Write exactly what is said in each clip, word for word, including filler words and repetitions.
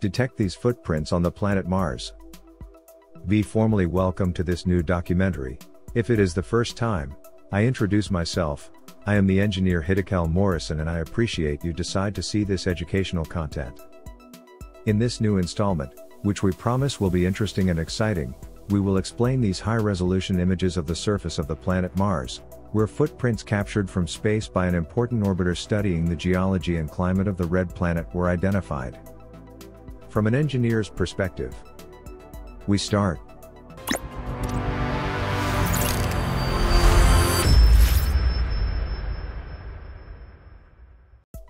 detect these footprints on the planet Mars. Be formally welcome to this new documentary. If it is the first time, I introduce myself. I am the engineer Hiddekel Morrison, and I appreciate you decide to see this educational content. In this new installment, which we promise will be interesting and exciting, we will explain these high-resolution images of the surface of the planet Mars, where footprints captured from space by an important orbiter studying the geology and climate of the red planet were identified. From an engineer's perspective, we start.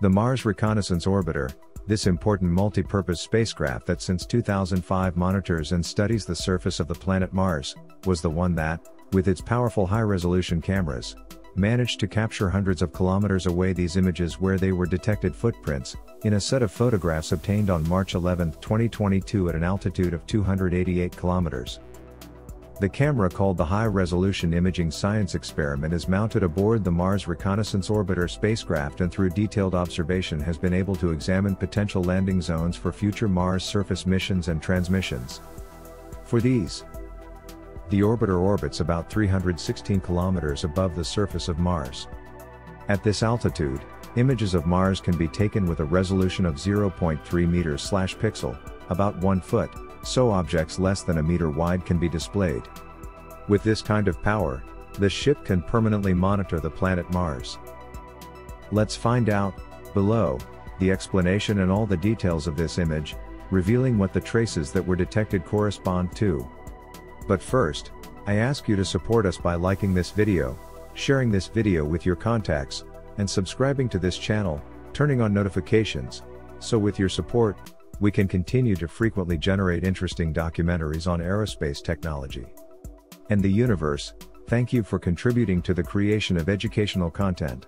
The Mars Reconnaissance Orbiter, this important multi-purpose spacecraft that since two thousand five monitors and studies the surface of the planet Mars, was the one that, with its powerful high-resolution cameras, managed to capture hundreds of kilometers away these images where they were detected footprints, in a set of photographs obtained on March eleventh twenty twenty-two at an altitude of two hundred eighty-eight kilometers. The camera, called the High Resolution Imaging Science Experiment, is mounted aboard the Mars Reconnaissance Orbiter spacecraft, and through detailed observation has been able to examine potential landing zones for future Mars surface missions and transmissions. For these, the orbiter orbits about three hundred sixteen kilometers above the surface of Mars. At this altitude, images of Mars can be taken with a resolution of zero point three meters per pixel, about one foot, so objects less than a meter wide can be displayed. With this kind of power, the ship can permanently monitor the planet Mars. Let's find out, below, the explanation and all the details of this image, revealing what the traces that were detected correspond to. But first, I ask you to support us by liking this video, sharing this video with your contacts, and subscribing to this channel, turning on notifications, so with your support, we can continue to frequently generate interesting documentaries on aerospace technology and the universe. Thank you for contributing to the creation of educational content.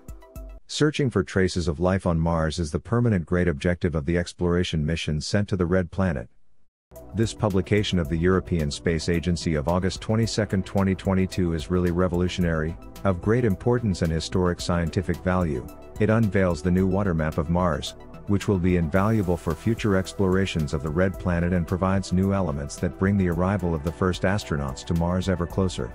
Searching for traces of life on Mars is the permanent great objective of the exploration mission sent to the Red Planet. This publication of the European Space Agency of August twenty-second twenty twenty-two is really revolutionary, of great importance and historic scientific value. It unveils the new water map of Mars, which will be invaluable for future explorations of the Red Planet and provides new elements that bring the arrival of the first astronauts to Mars ever closer.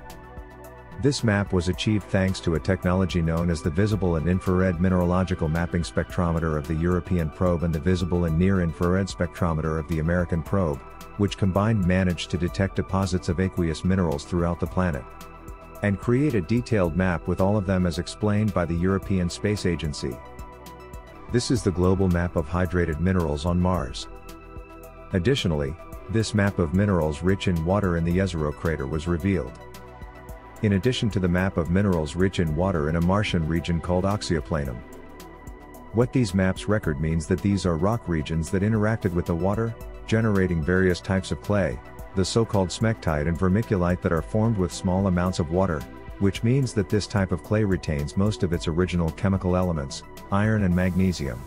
This map was achieved thanks to a technology known as the Visible and Infrared Mineralogical Mapping Spectrometer of the European probe and the Visible and Near Infrared Spectrometer of the American probe, which combined managed to detect deposits of aqueous minerals throughout the planet and create a detailed map with all of them as explained by the European Space Agency. This is the global map of hydrated minerals on Mars. Additionally, this map of minerals rich in water in the Jezero Crater was revealed. In addition to the map of minerals rich in water in a Martian region called Oxia Planum. What these maps record means that these are rock regions that interacted with the water, generating various types of clay, the so-called smectite and vermiculite that are formed with small amounts of water, which means that this type of clay retains most of its original chemical elements, iron and magnesium.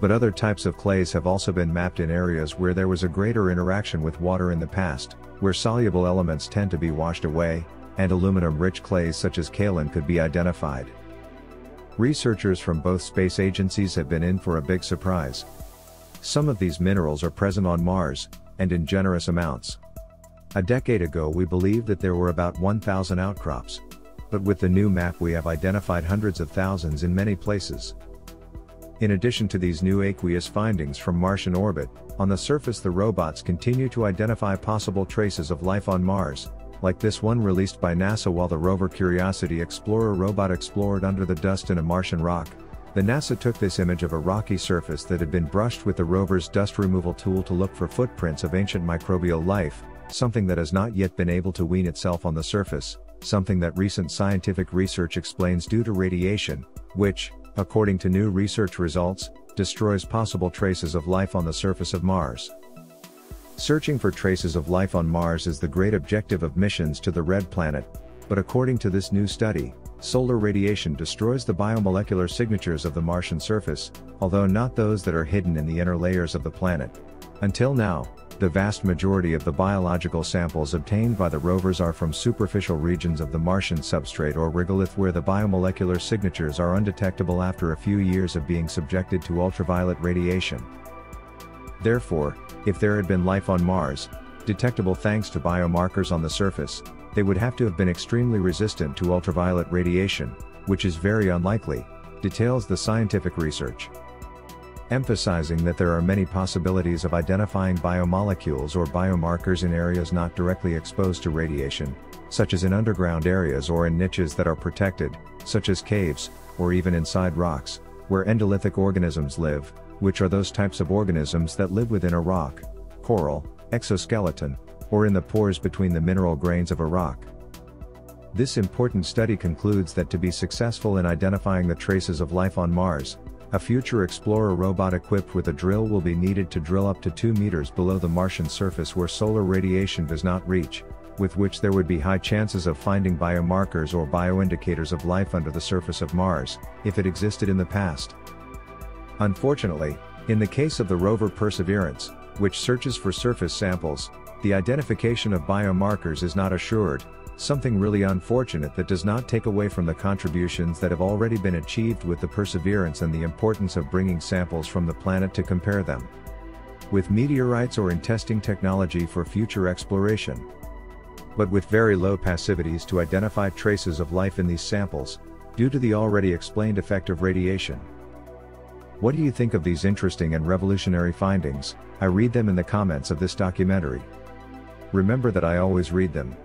But other types of clays have also been mapped in areas where there was a greater interaction with water in the past, where soluble elements tend to be washed away, and aluminum-rich clays such as kaolin could be identified. Researchers from both space agencies have been in for a big surprise. Some of these minerals are present on Mars, and in generous amounts. A decade ago we believed that there were about one thousand outcrops, but with the new map we have identified hundreds of thousands in many places. In addition to these new aqueous findings from Martian orbit, on the surface the robots continue to identify possible traces of life on Mars, like this one released by NASA while the rover Curiosity Explorer robot explored under the dust in a Martian rock. The NASA took this image of a rocky surface that had been brushed with the rover's dust removal tool to look for footprints of ancient microbial life, something that has not yet been able to wean itself on the surface, something that recent scientific research explains due to radiation, which, according to new research results, destroys possible traces of life on the surface of Mars. Searching for traces of life on Mars is the great objective of missions to the Red Planet, but according to this new study, solar radiation destroys the biomolecular signatures of the Martian surface, although not those that are hidden in the inner layers of the planet. Until now, the vast majority of the biological samples obtained by the rovers are from superficial regions of the Martian substrate or regolith, where the biomolecular signatures are undetectable after a few years of being subjected to ultraviolet radiation. Therefore, if there had been life on Mars, detectable thanks to biomarkers on the surface, they would have to have been extremely resistant to ultraviolet radiation, which is very unlikely, details the scientific research, emphasizing that there are many possibilities of identifying biomolecules or biomarkers in areas not directly exposed to radiation, such as in underground areas or in niches that are protected, such as caves, or even inside rocks, where endolithic organisms live, which are those types of organisms that live within a rock, coral, exoskeleton, or in the pores between the mineral grains of a rock. This important study concludes that to be successful in identifying the traces of life on Mars, a future explorer robot equipped with a drill will be needed to drill up to two meters below the Martian surface where solar radiation does not reach, with which there would be high chances of finding biomarkers or bioindicators of life under the surface of Mars, if it existed in the past. Unfortunately, in the case of the rover Perseverance, which searches for surface samples, the identification of biomarkers is not assured, something really unfortunate that does not take away from the contributions that have already been achieved with the Perseverance and the importance of bringing samples from the planet to compare them with meteorites or in testing technology for future exploration. But with very low passivities to identify traces of life in these samples, due to the already explained effect of radiation. What do you think of these interesting and revolutionary findings? I read them in the comments of this documentary. Remember that I always read them.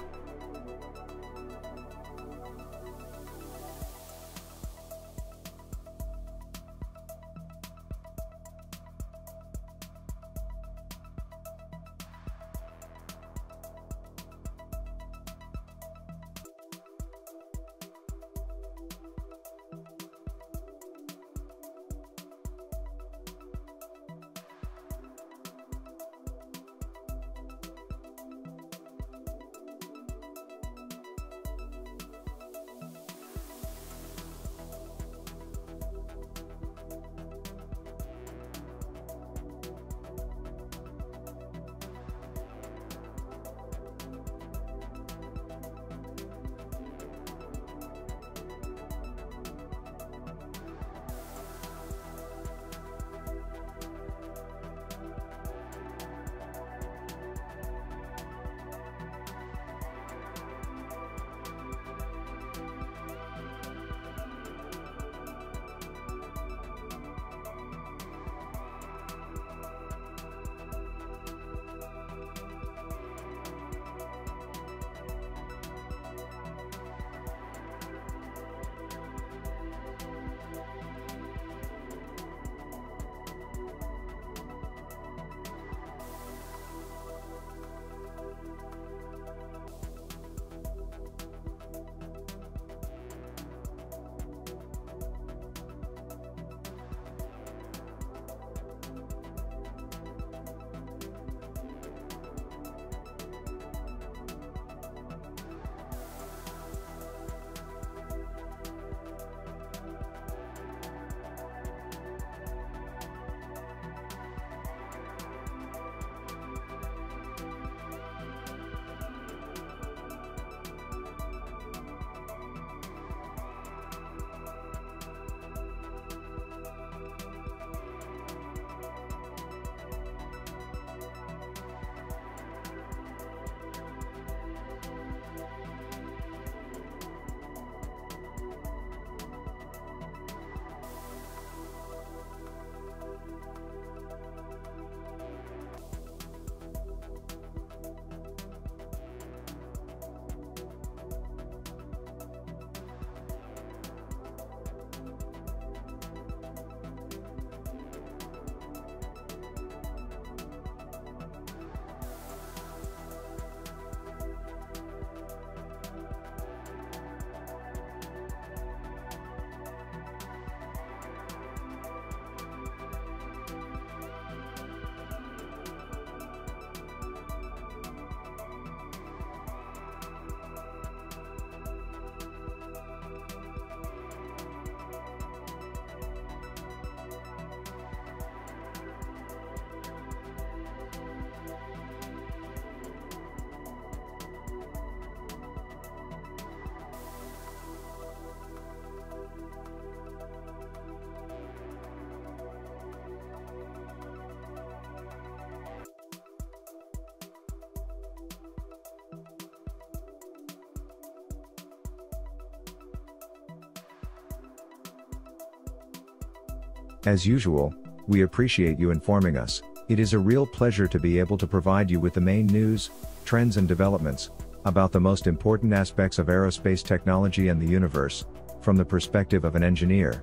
As usual, we appreciate you informing us. It is a real pleasure to be able to provide you with the main news, trends and developments, about the most important aspects of aerospace technology and the universe, from the perspective of an engineer.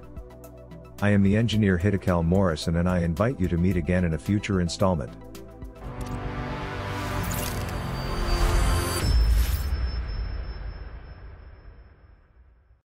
I am the engineer Hiddekel Morrison, and I invite you to meet again in a future installment.